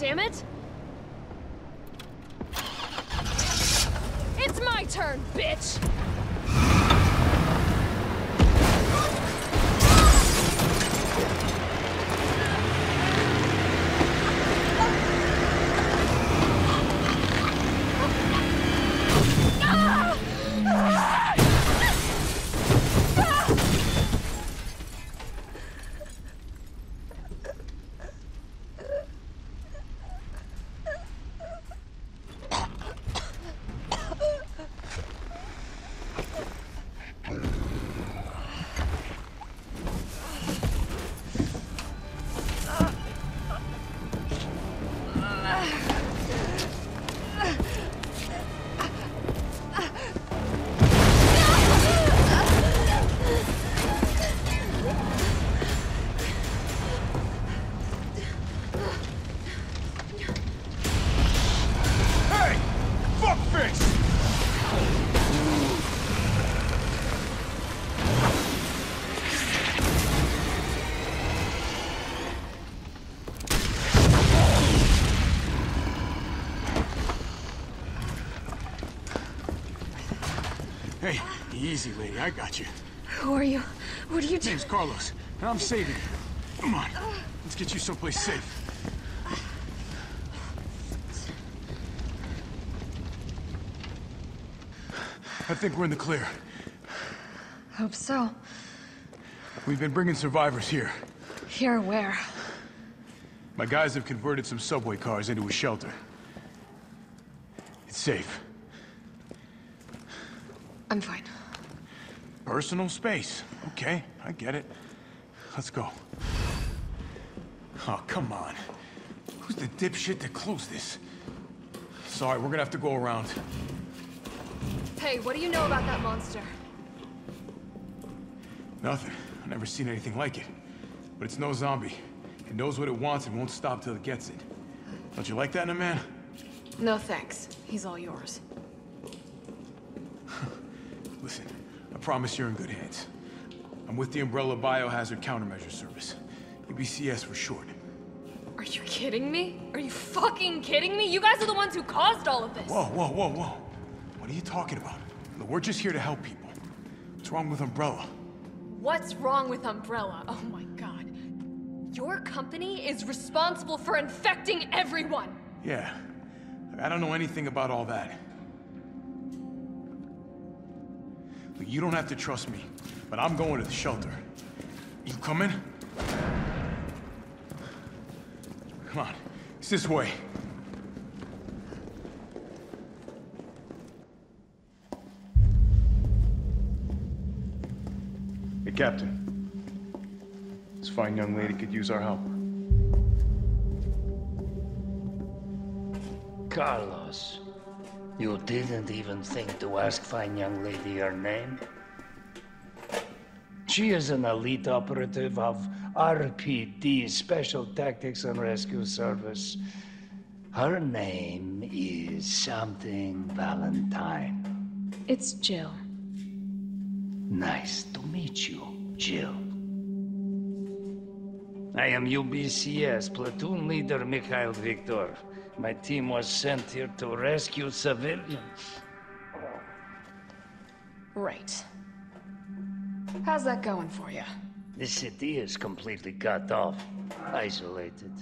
Damn it! It's my turn, bitch! Easy, lady. I got you. Who are you? What are you doing? My name's Carlos, and I'm saving you. Come on. Let's get you someplace safe. I think we're in the clear. Hope so. We've been bringing survivors here. Here where? My guys have converted some subway cars into a shelter. It's safe. I'm fine. Personal space. Okay, I get it. Let's go. Oh, come on. Who's the dipshit that closed this? Sorry, we're gonna have to go around. Hey, what do you know about that monster? Nothing. I've never seen anything like it. But it's no zombie. It knows what it wants and won't stop till it gets it. Don't you like that in a man? No thanks. He's all yours. Listen. I promise you're in good hands. I'm with the Umbrella Biohazard Countermeasure Service. UBCS for short. Are you kidding me? Are you fucking kidding me? You guys are the ones who caused all of this! Whoa. What are you talking about? Look, we're just here to help people. What's wrong with Umbrella? What's wrong with Umbrella? Oh my god. Your company is responsible for infecting everyone! Yeah. I don't know anything about all that. You don't have to trust me, but I'm going to the shelter. You coming? Come on, it's this way. Hey, Captain. This fine young lady could use our help. Carlos. You didn't even think to ask fine young lady her name? She is an elite operative of RPD, Special Tactics and Rescue Service. Her name is something Valentine. It's Jill. Nice to meet you, Jill. I am UBCS Platoon Leader Mikhail Viktor. My team was sent here to rescue civilians. Right. How's that going for you? The city is completely cut off, isolated.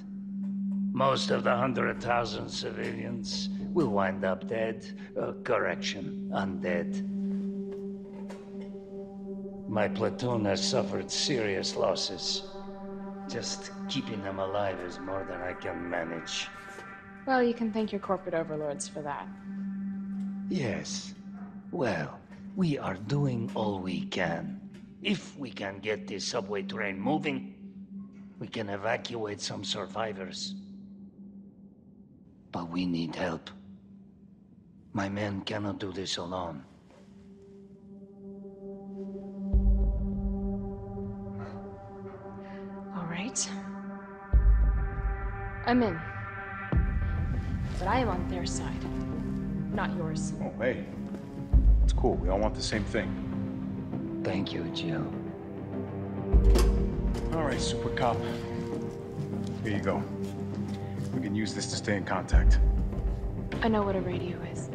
Most of the 100,000 civilians will wind up dead. Undead. My platoon has suffered serious losses. Just keeping them alive is more than I can manage. Well, you can thank your corporate overlords for that. Yes. Well, we are doing all we can. If we can get this subway train moving, we can evacuate some survivors. But we need help. My men cannot do this alone. All right. I'm in. But I am on their side, not yours. Oh, hey. It's cool. We all want the same thing. Thank you, Jill. All right, Super Cop. Here you go. We can use this to stay in contact. I know what a radio is.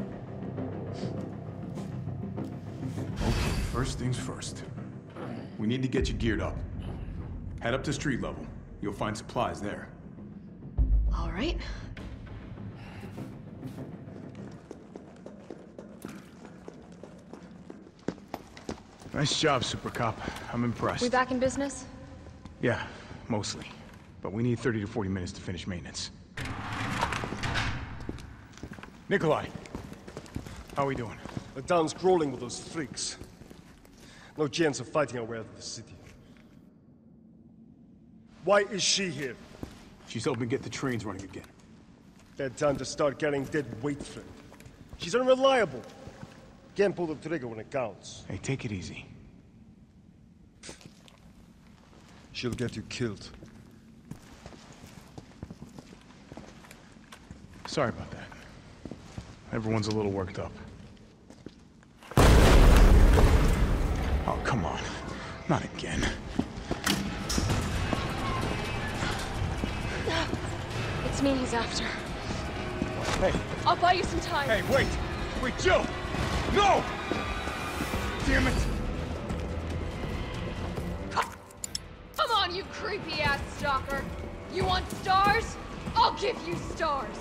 Okay, first things first. We need to get you geared up. Head up to street level. You'll find supplies there. All right. Nice job, Super Cop. I'm impressed. We back in business? Yeah, mostly. But we need 30 to 40 minutes to finish maintenance. Nikolai, how are we doing? The town's crawling with those freaks. No chance of fighting our way out of the city. Why is she here? She's helping get the trains running again. Bad time to start carrying dead weight, friend. She's unreliable. Can't pull the trigger when it counts. Hey, take it easy. She'll get you killed. Sorry about that. Everyone's a little worked up. Oh, come on. Not again. It's me he's after. Hey. I'll buy you some time. Hey, wait! Wait, Jill! No! Damn it! Come on, you creepy-ass stalker! You want stars? I'll give you stars!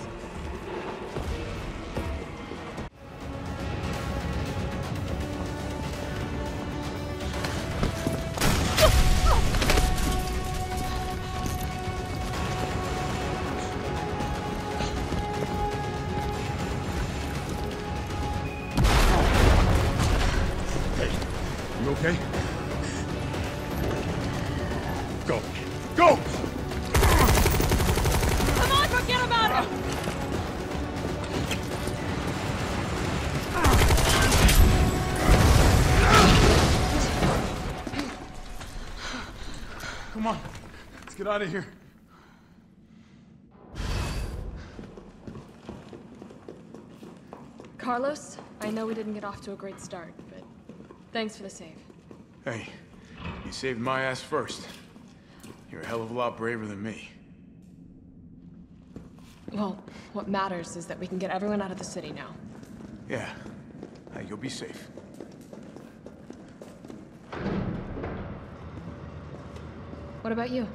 Get out of here. Carlos, I know we didn't get off to a great start, but thanks for the save. Hey, you saved my ass first. You're a hell of a lot braver than me. Well, what matters is that we can get everyone out of the city now. Yeah. Hey, you'll be safe. What about you?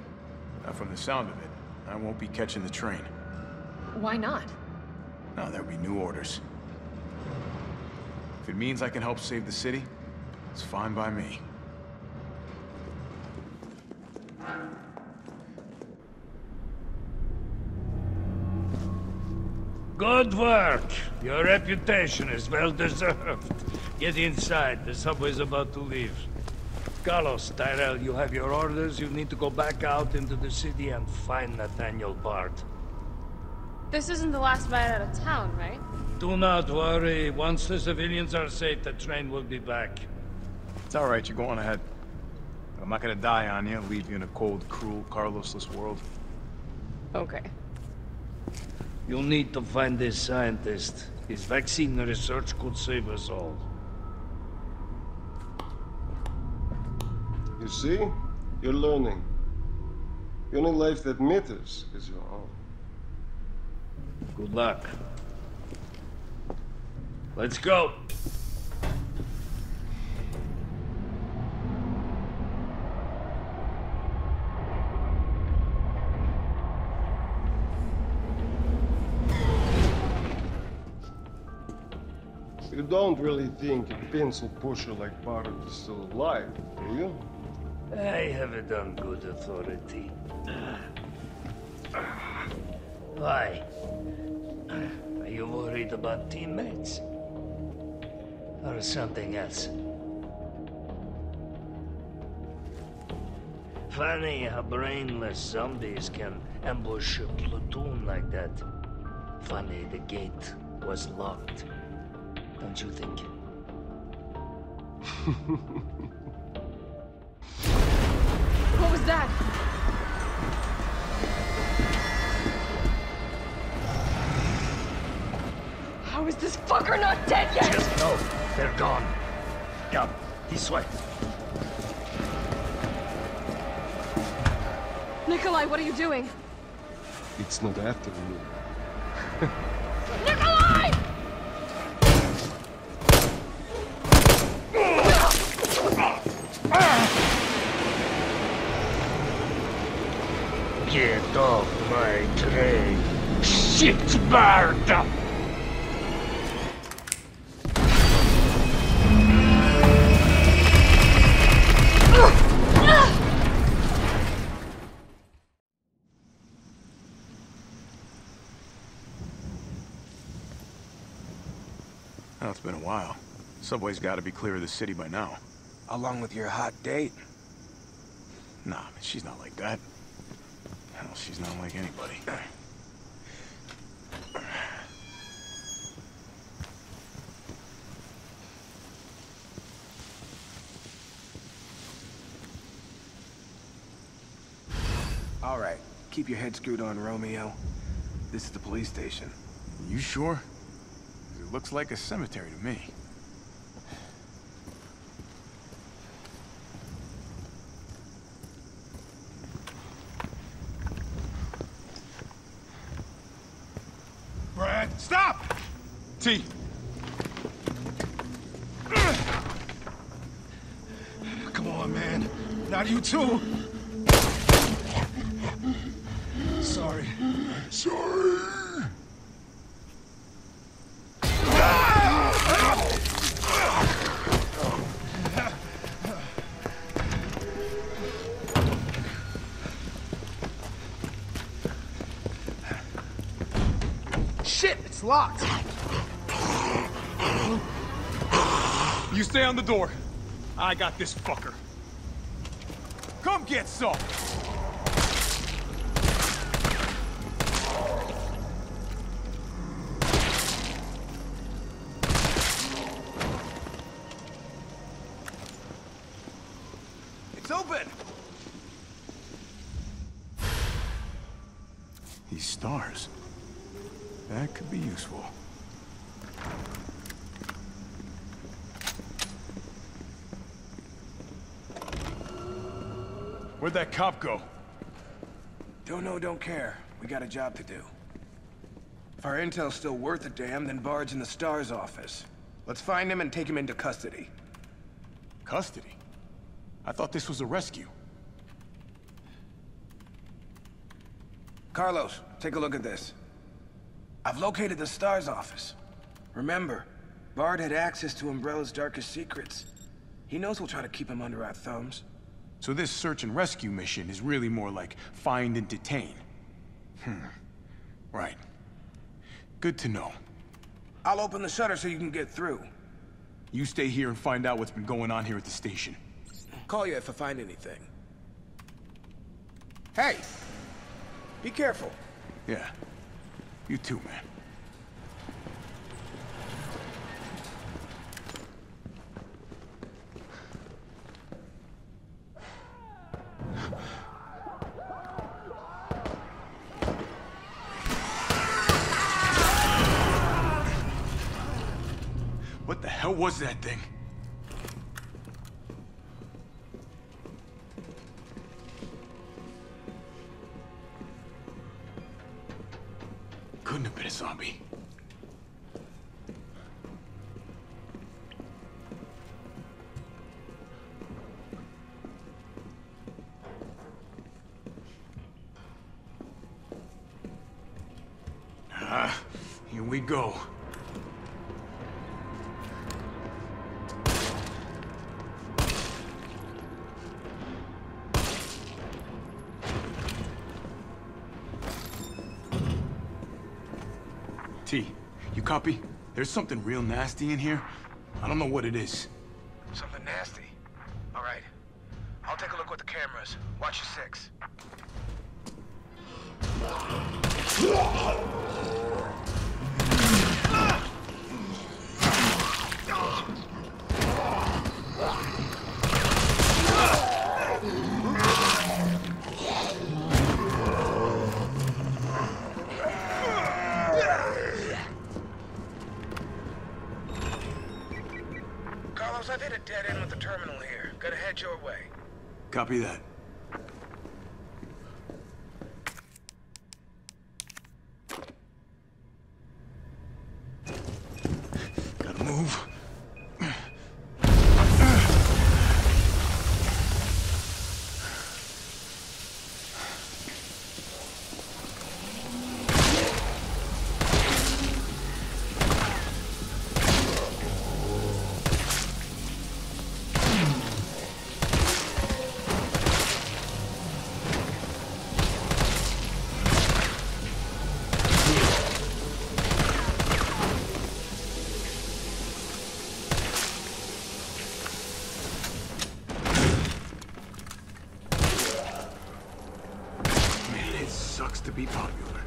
From the sound of it, I won't be catching the train. Why not? No, there'll be new orders. If it means I can help save the city, it's fine by me. Good work! Your reputation is well-deserved. Get inside. The subway's about to leave. Carlos, Tyrell, you have your orders. You need to go back out into the city and find Nathaniel Bard. This isn't the last ride out of town, right? Do not worry. Once the civilians are safe, the train will be back. It's all right. You go on ahead. I'm not gonna die on you, leave you in a cold, cruel, Carlosless world. Okay. You'll need to find this scientist. His vaccine research could save us all. You see? You're learning. The only life that matters is your own. Good luck. Let's go! You don't really think a pencil pusher like Bard is still alive, do you? I have it on good authority. Why? Are you worried about teammates? Or something else? Funny how brainless zombies can ambush a platoon like that. Funny the gate was locked. Don't you think? What was that? How is this fucker not dead yet? Just know. They're gone. Come, this way. Nikolai, what are you doing? It's not after you. Nikolai! Get off my train, shit Bard! It's been a while. Subway's got to be clear of the city by now. Along with your hot date? Nah, she's not like that. Hell, she's not like anybody. All right. Keep your head screwed on, Romeo. This is the police station. You sure? It looks like a cemetery to me. Brad, stop! T. Come on, man. Not you too. Sorry. Sorry. Locked. You stay on the door. I got this fucker. Come get some. It's open. These stars. That could be useful. Where'd that cop go? Don't know, don't care. We got a job to do. If our intel's still worth a damn, then Bard's in the Star's office. Let's find him and take him into custody. Custody? I thought this was a rescue. Carlos, take a look at this. I've located the Star's office. Remember, Bard had access to Umbrella's darkest secrets. He knows we'll try to keep him under our thumbs. So this search and rescue mission is really more like find and detain. Right. Good to know. I'll open the shutter so you can get through. You stay here and find out what's been going on here at the station. Call you if I find anything. Hey! Be careful. Yeah. You too, man. What the hell was that thing? Couldn't have been a zombie. Ah, here we go. T, you copy? There's something real nasty in here. I don't know what it is. Something nasty? All right. I'll take a look with the cameras. Watch your six. I've hit a dead end with the terminal here. Gotta head your way. Copy that. sucks to be popular.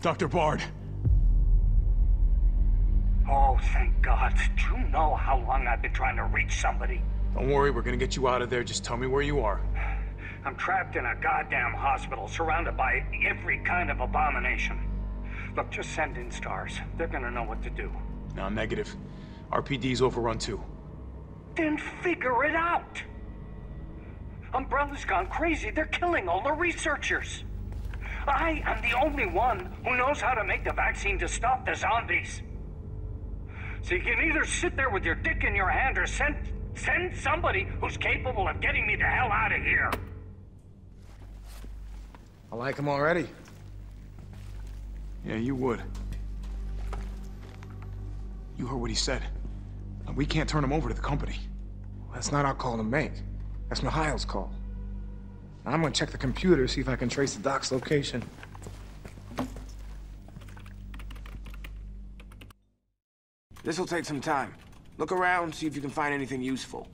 Dr. Bard. Oh, thank God. Do you know how long I've been trying to reach somebody? Don't worry, we're gonna get you out of there. Just tell me where you are. I'm trapped in a goddamn hospital, surrounded by every kind of abomination. Look, just send in stars. They're gonna know what to do. No, negative. RPD's overrun too. Then figure it out! Umbrella's gone crazy. They're killing all the researchers. I am the only one who knows how to make the vaccine to stop the zombies. So you can either sit there with your dick in your hand or send somebody who's capable of getting me the hell out of here. I like him already. Yeah, you would. You heard what he said. We can't turn him over to the company. Well, that's not our call to make. That's Mikhail's call. I'm gonna check the computer, see if I can trace the doc's location. This'll take some time. Look around, see if you can find anything useful.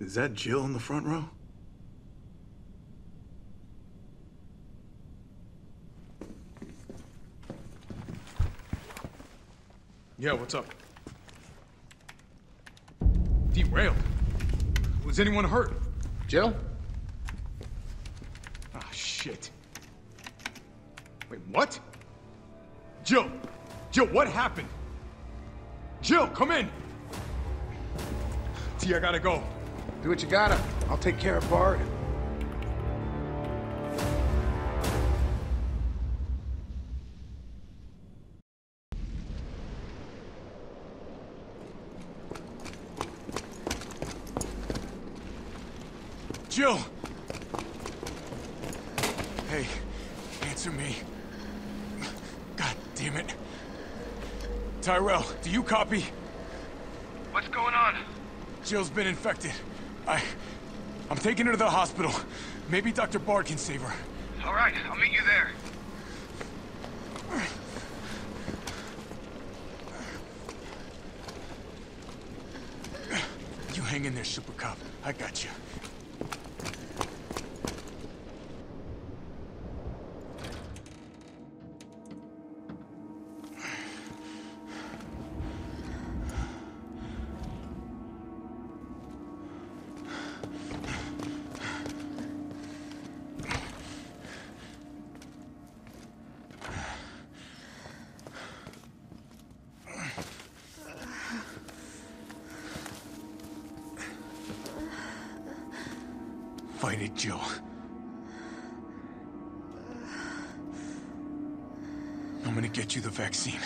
Is that Jill in the front row? Yeah, what's up? Derailed. Was anyone hurt? Jill? Ah, shit. Wait, what? Jill! Jill, what happened? Jill, come in! T, I gotta go. Do what you gotta. I'll take care of Bard. Jill! Hey, answer me. God damn it. Tyrell, do you copy? What's going on? Jill's been infected. I'm taking her to the hospital. Maybe Dr. Bard can save her. All right, I'll meet you there. You hang in there, Super Cop. I got you. Fight it, Jill. I'm gonna get you the vaccine.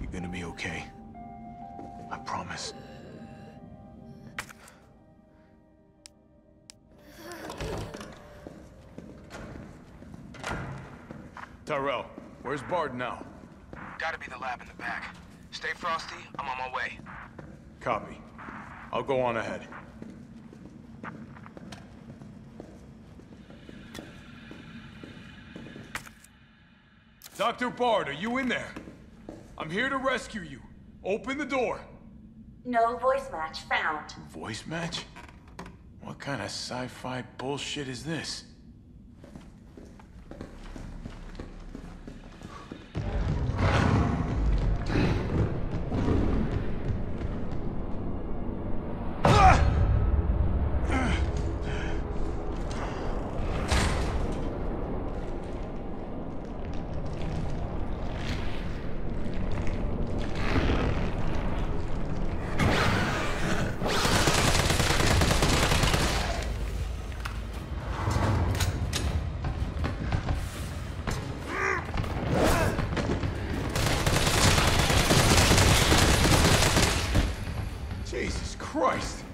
You're gonna be okay. I promise. Tyrell, where's Bard now? Gotta be the lab in the back. Stay frosty, I'm on my way. Copy. I'll go on ahead. Dr. Bard, are you in there? I'm here to rescue you. Open the door. No voice match found. Voice match? What kind of sci-fi bullshit is this? Jesus Christ!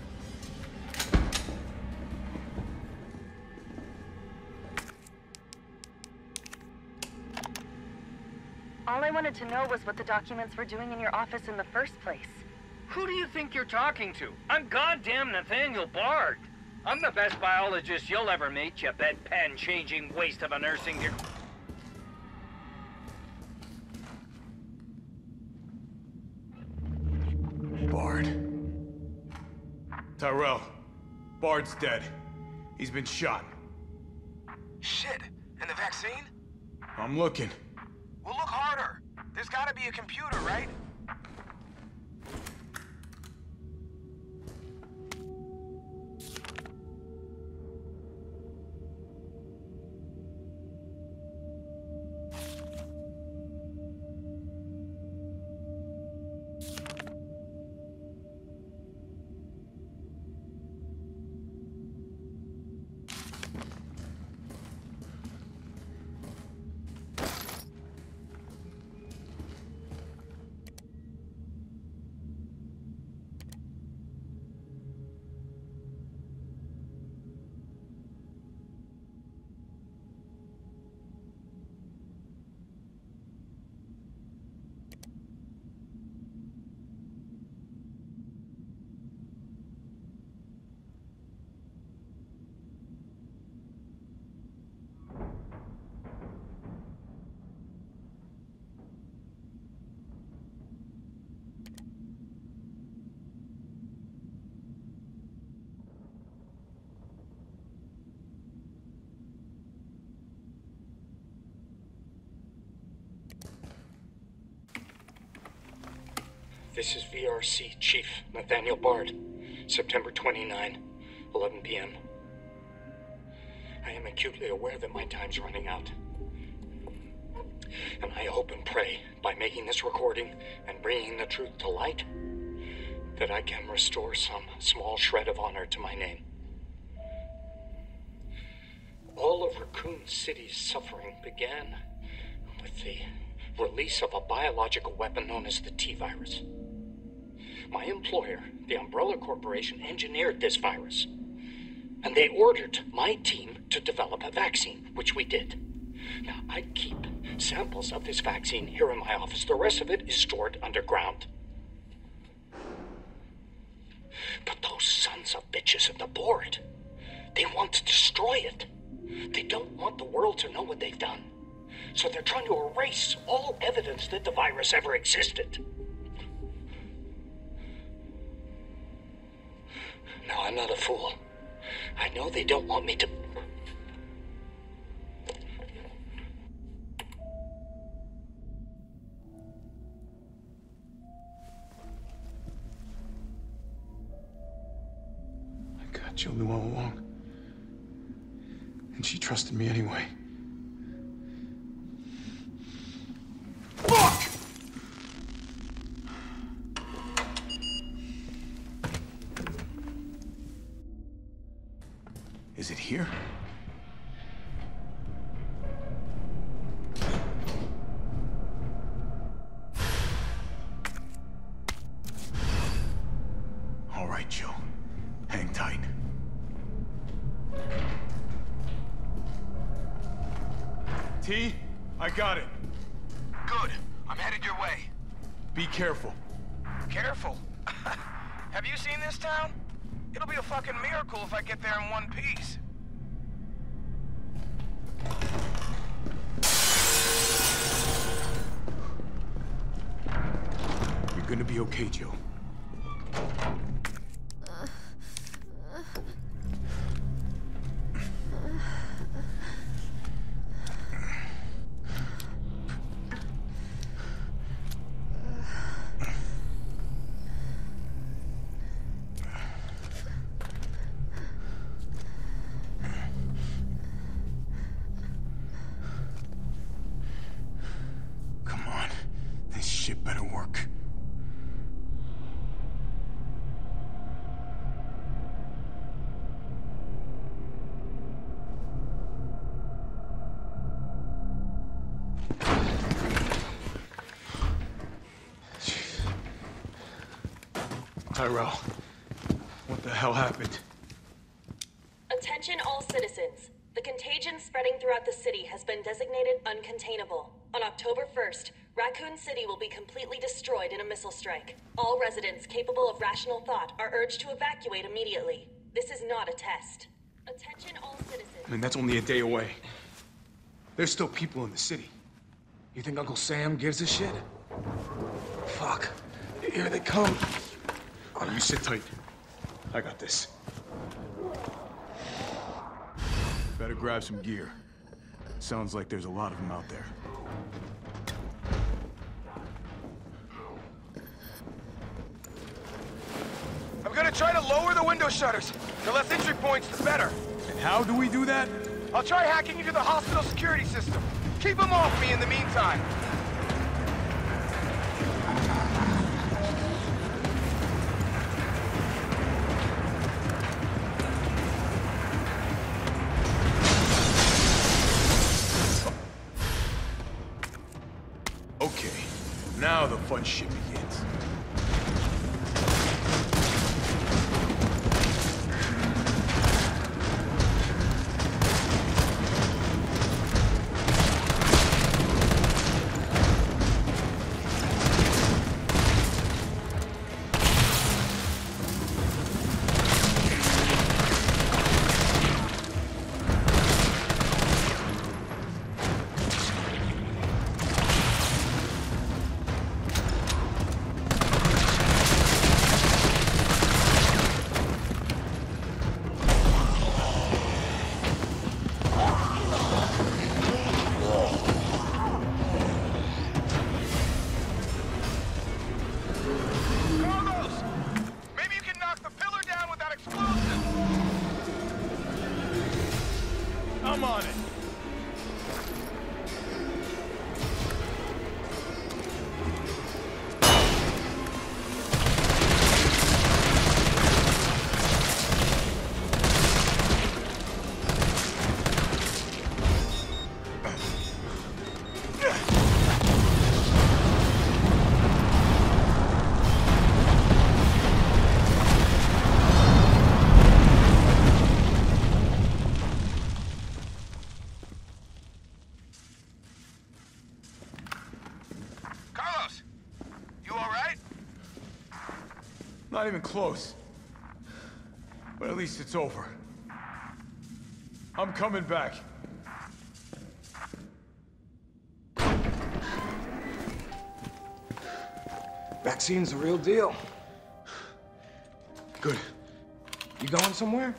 All I wanted to know was what the documents were doing in your office in the first place. Who do you think you're talking to? I'm goddamn Nathaniel Bard. I'm the best biologist you'll ever meet, you bedpan-changing waste of a nursing degree. Bard. Tyrell. Bard's dead. He's been shot. Shit. And the vaccine? I'm looking. Well, look harder. There's gotta be a computer, right? This is VRC Chief Nathaniel Bard, September 29, 11 p.m. I am acutely aware that my time's running out. And I hope and pray, by making this recording and bringing the truth to light, that I can restore some small shred of honor to my name. All of Raccoon City's suffering began with the release of a biological weapon known as the T-Virus. My employer, the Umbrella Corporation, engineered this virus, and they ordered my team to develop a vaccine, which we did. Now, I keep samples of this vaccine here in my office. The rest of it is stored underground. But those sons of bitches at the board, they want to destroy it. They don't want the world to know what they've done. So they're trying to erase all evidence that the virus ever existed. Now, I'm not a fool. I know they don't want me to... My God, Jill knew all along. And she trusted me anyway. Is it here? All right, Joe. Hang tight. T, I got it. Good. I'm headed your way. Be careful. Careful? Have you seen this town? It'll be a fucking miracle if I get there in one piece. You're gonna be okay, Jill. It better work. Tyrell. What the hell happened? Attention all citizens. The contagion spreading throughout the city has been designated uncontainable. On October 1st, Raccoon City will be completely destroyed in a missile strike. All residents capable of rational thought are urged to evacuate immediately. This is not a test. Attention all citizens. I mean, that's only a day away. There's still people in the city. You think Uncle Sam gives a shit? Fuck. Here they come. Oh, you sit tight. I got this. Better grab some gear. Sounds like there's a lot of them out there. I'm gonna try to lower the window shutters. The less entry points, the better. And how do we do that? I'll try hacking into the hospital security system. Keep them off me in the meantime. Okay, now the fun shit begins. Not even close. But at least it's over. I'm coming back. Vaccine's the real deal. Good. You going somewhere?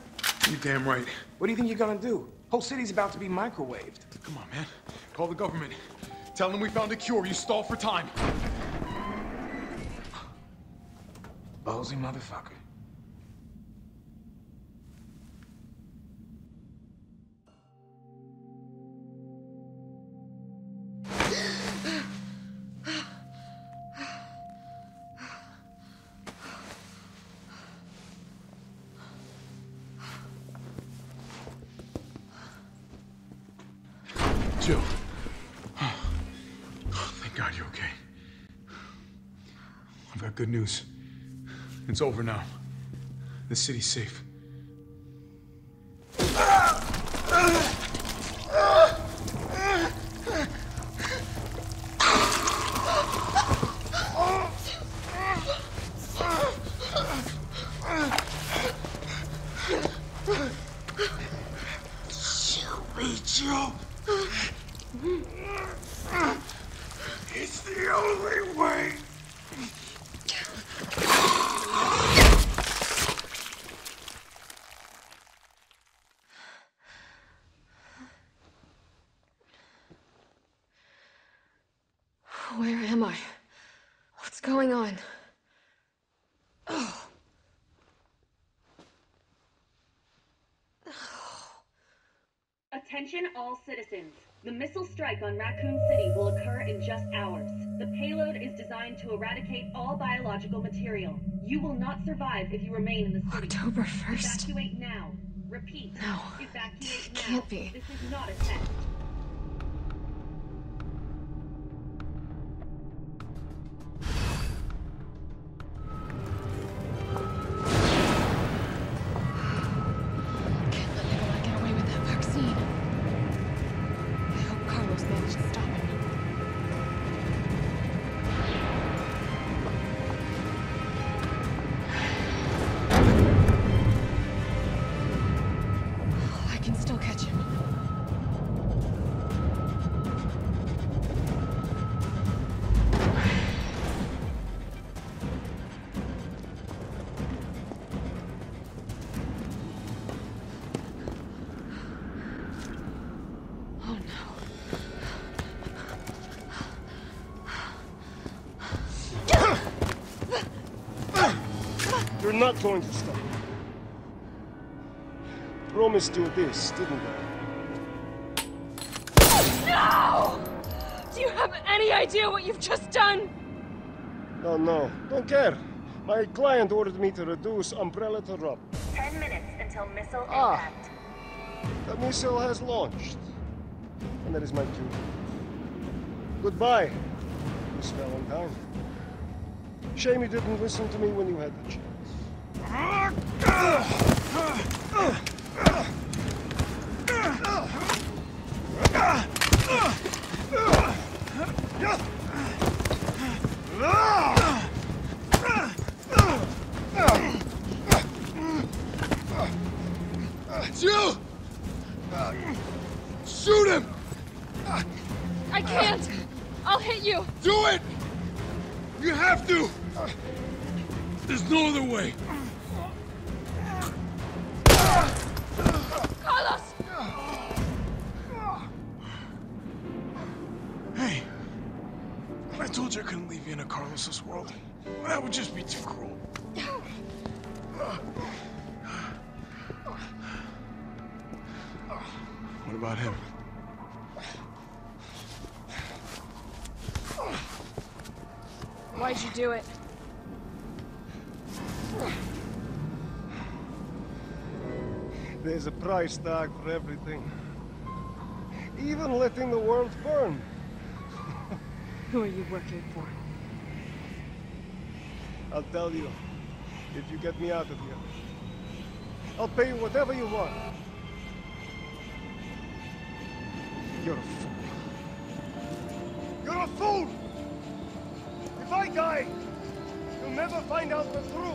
You're damn right. What do you think you're gonna do? Whole city's about to be microwaved. Come on, man. Call the government. Tell them we found a cure. You stall for time. Ballsy motherfucker. Jill. Oh. Oh, thank God you're okay. I've got good news. It's over now. The city's safe. Joe, it's the only way. Where am I? What's going on? Oh. Oh. Attention all citizens. The missile strike on Raccoon City will occur in just hours. The payload is designed to eradicate all biological material. You will not survive if you remain in the city. October 1st. Evacuate now. Repeat. No. Evacuate now. Can't be. This is not a test. You're not going to stop me. Promised you this, didn't I? No! Do you have any idea what you've just done? No. Don't care. My client ordered me to reduce Umbrella to rubble. 10 minutes until missile impact. The missile has launched. And that is my cue. Goodbye, Miss Valentine. Shame you didn't listen to me when you had the chance. It's you! Shoot him! I can't! I'll hit you! Do it! You have to! There's no other way! Carlos! Hey! I told you I couldn't leave you in a Carlos's world. That would just be too cruel. What about him? Why'd you do it? There's a price tag for everything. Even letting the world burn. Who are you working for? I'll tell you, if you get me out of here. I'll pay you whatever you want. You're a fool. You're a fool! If I die, you'll never find out the truth.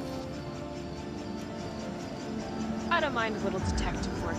I don't mind a little detective work.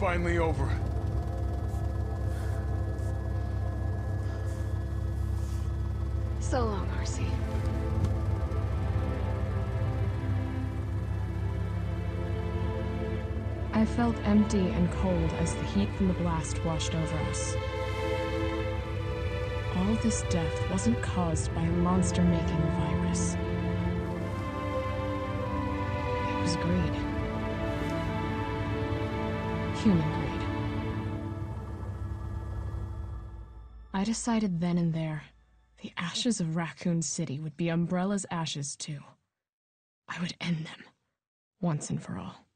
Finally over. So long, RC. I felt empty and cold as the heat from the blast washed over us. All this death wasn't caused by a monster-making virus. It was greed. Human grade. I decided then and there, the ashes of Raccoon City would be Umbrella's ashes too. I would end them, once and for all.